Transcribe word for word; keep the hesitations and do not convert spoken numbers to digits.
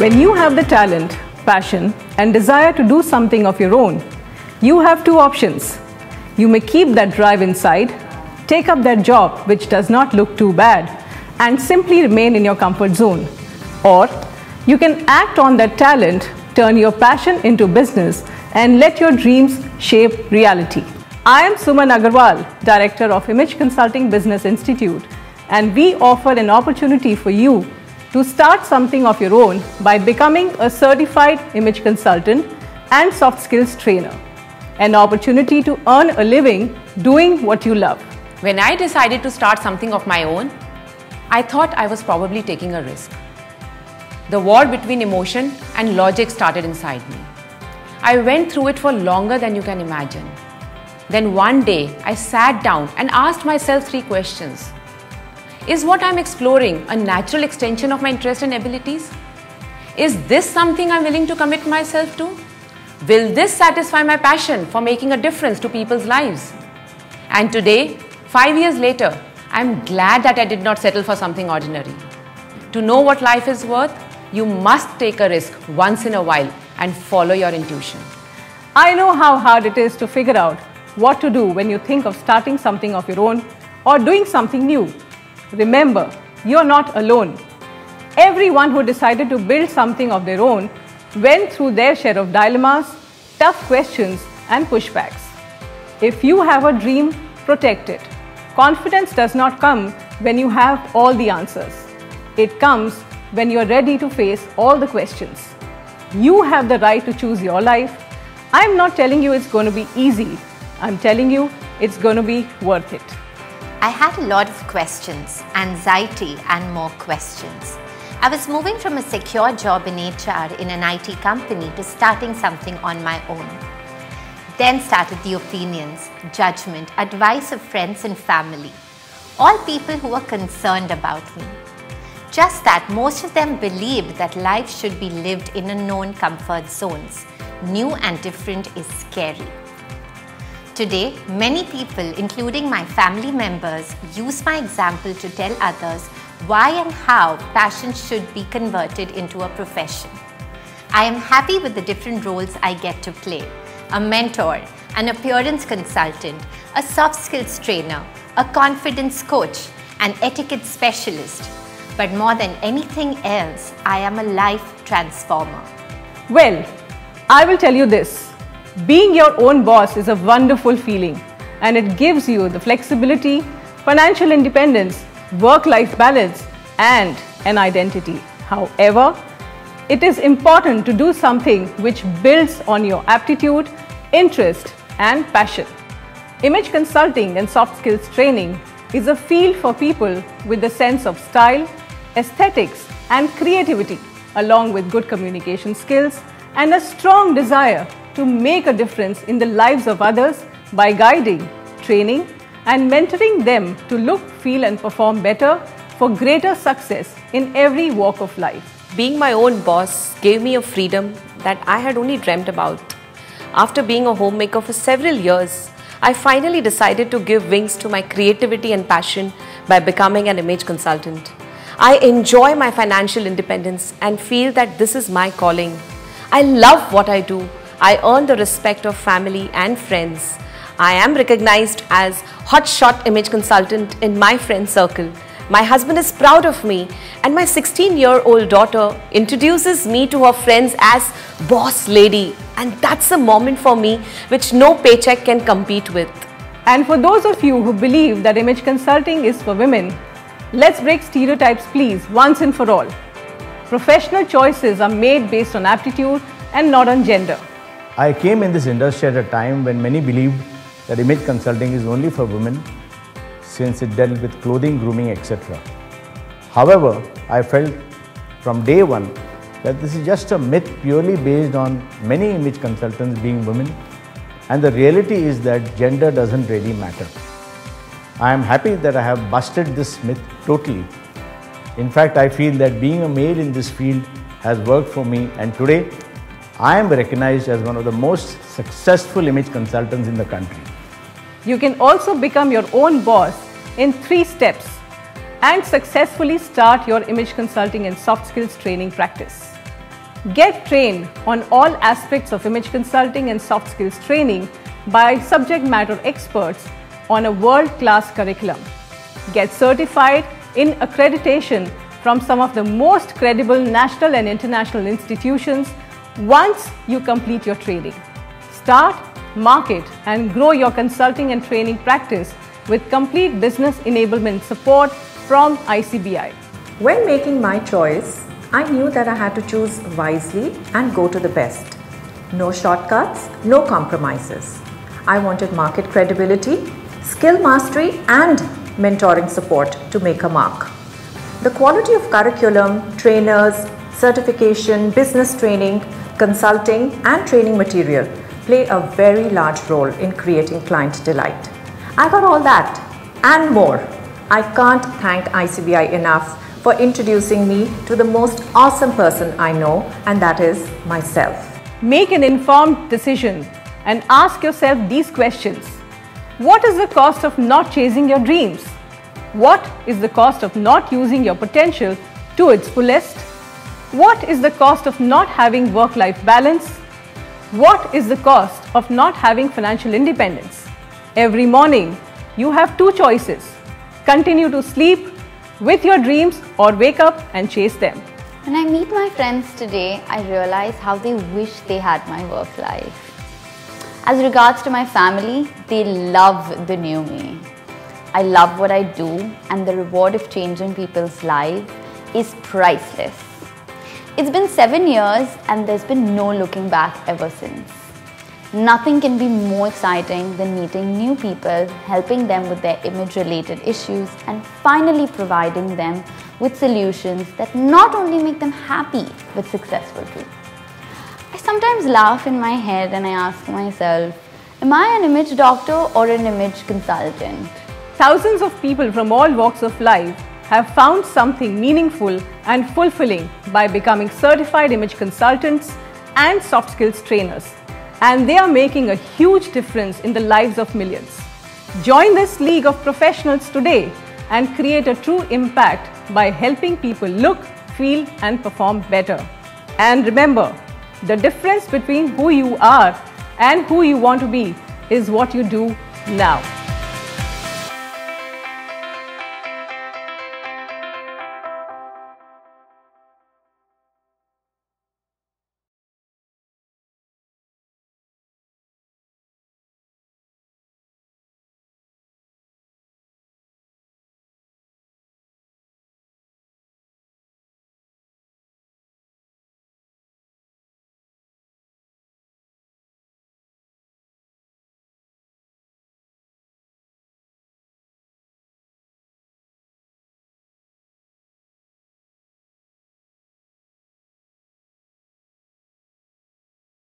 When you have the talent, passion, and desire to do something of your own, you have two options. You may keep that drive inside, take up that job which does not look too bad, and simply remain in your comfort zone. Or you can act on that talent, turn your passion into business, and let your dreams shape reality. I am Suman Agarwal, Director of Image Consulting Business Institute, and we offer an opportunity for you to start something of your own by becoming a certified image consultant and soft skills trainer. An opportunity to earn a living doing what you love. When I decided to start something of my own, I thought I was probably taking a risk. The war between emotion and logic started inside me. I went through it for longer than you can imagine. Then one day, I sat down and asked myself three questions. Is what I'm exploring a natural extension of my interests and abilities? Is this something I'm willing to commit myself to? Will this satisfy my passion for making a difference to people's lives? And today, five years later, I'm glad that I did not settle for something ordinary. To know what life is worth, you must take a risk once in a while and follow your intuition. I know how hard it is to figure out what to do when you think of starting something of your own or doing something new. Remember, you're not alone. Everyone who decided to build something of their own went through their share of dilemmas, tough questions, and pushbacks. If you have a dream, protect it. Confidence does not come when you have all the answers. It comes when you're ready to face all the questions. You have the right to choose your life. I'm not telling you it's going to be easy. I'm telling you it's going to be worth it. I had a lot of questions, anxiety and more questions. I was moving from a secure job in H R in an I T company to starting something on my own. Then started the opinions, judgment, advice of friends and family. All people who were concerned about me. Just that most of them believed that life should be lived in a known comfort zones. New and different is scary. Today, many people, including my family members, use my example to tell others why and how passion should be converted into a profession. I am happy with the different roles I get to play. A mentor, an appearance consultant, a soft skills trainer, a confidence coach, an etiquette specialist. But more than anything else, I am a life transformer. Well, I will tell you this. Being your own boss is a wonderful feeling, and it gives you the flexibility, financial independence, work-life balance, and an identity. However, it is important to do something which builds on your aptitude, interest, and passion. Image consulting and soft skills training is a field for people with a sense of style, aesthetics, and creativity, along with good communication skills and a strong desire to make a difference in the lives of others by guiding, training, and mentoring them to look, feel, and perform better for greater success in every walk of life. Being my own boss gave me a freedom that I had only dreamt about. After being a homemaker for several years, I finally decided to give wings to my creativity and passion by becoming an image consultant. I enjoy my financial independence and feel that this is my calling. I love what I do. I earn the respect of family and friends. I am recognized as hotshot image consultant in my friend circle. My husband is proud of me, and my sixteen-year-old daughter introduces me to her friends as boss lady. And that's a moment for me which no paycheck can compete with. And for those of you who believe that image consulting is for women, let's break stereotypes, please, once and for all. Professional choices are made based on aptitude and not on gender. I came in this industry at a time when many believed that image consulting is only for women since it dealt with clothing, grooming, et cetera. However, I felt from day one that this is just a myth purely based on many image consultants being women, and the reality is that gender doesn't really matter. I am happy that I have busted this myth totally. In fact, I feel that being a male in this field has worked for me, and today I am recognized as one of the most successful image consultants in the country. You can also become your own boss in three steps and successfully start your image consulting and soft skills training practice. Get trained on all aspects of image consulting and soft skills training by subject matter experts on a world-class curriculum. Get certified in accreditation from some of the most credible national and international institutions once you complete your training. Start, market and grow your consulting and training practice with complete business enablement support from I C B I. When making my choice, I knew that I had to choose wisely and go to the best. No shortcuts, no compromises. I wanted market credibility, skill mastery and mentoring support to make a mark. The quality of curriculum, trainers, certification, business training, consulting and training material play a very large role in creating client delight. I got all that and more. I can't thank I C B I enough for introducing me to the most awesome person I know, and that is myself. Make an informed decision and ask yourself these questions. What is the cost of not chasing your dreams? What is the cost of not using your potential to its fullest? What is the cost of not having work-life balance? What is the cost of not having financial independence? Every morning, you have two choices. Continue to sleep with your dreams or wake up and chase them. When I meet my friends today, I realize how they wish they had my work life. As regards to my family, they love the new me. I love what I do, and the reward of changing people's lives is priceless. It's been seven years and there's been no looking back ever since. Nothing can be more exciting than meeting new people, helping them with their image-related issues, and finally providing them with solutions that not only make them happy, but successful too. I sometimes laugh in my head and I ask myself, am I an image doctor or an image consultant? Thousands of people from all walks of life have found something meaningful and fulfilling by becoming certified image consultants and soft skills trainers. And they are making a huge difference in the lives of millions. Join this league of professionals today and create a true impact by helping people look, feel and perform better. And remember, the difference between who you are and who you want to be is what you do now.